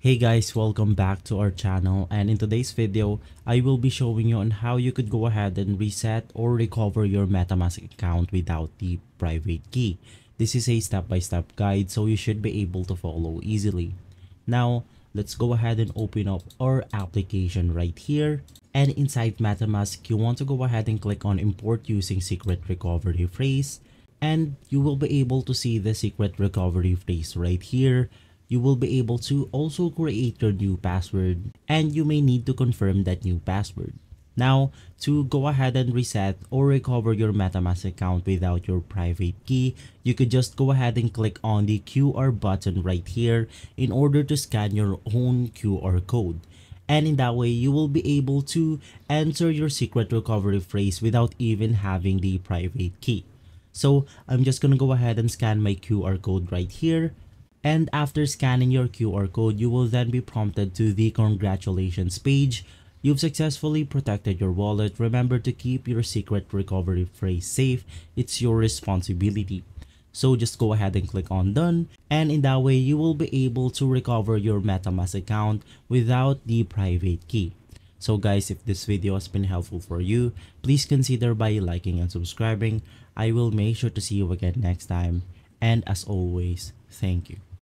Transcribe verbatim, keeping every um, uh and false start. Hey guys, welcome back to our channel, and in today's video I will be showing you on how you could go ahead and reset or recover your MetaMask account without the private key. This is a step-by-step guide, so you should be able to follow easily. Now let's go ahead and open up our application right here, and inside MetaMask you want to go ahead and click on import using secret recovery phrase, and you will be able to see the secret recovery phrase right here. You will be able to also create your new password, and you may need to confirm that new password. Now, to go ahead and reset or recover your MetaMask account without your private key, you could just go ahead and click on the Q R button right here in order to scan your own Q R code. And in that way, you will be able to enter your secret recovery phrase without even having the private key. So, I'm just gonna go ahead and scan my Q R code right here. And after scanning your Q R code, you will then be prompted to the congratulations page. You've successfully protected your wallet. Remember to keep your secret recovery phrase safe. It's your responsibility. So just go ahead and click on done. And in that way, you will be able to recover your MetaMask account without the private key. So guys, if this video has been helpful for you, please consider by liking and subscribing. I will make sure to see you again next time. And as always, thank you.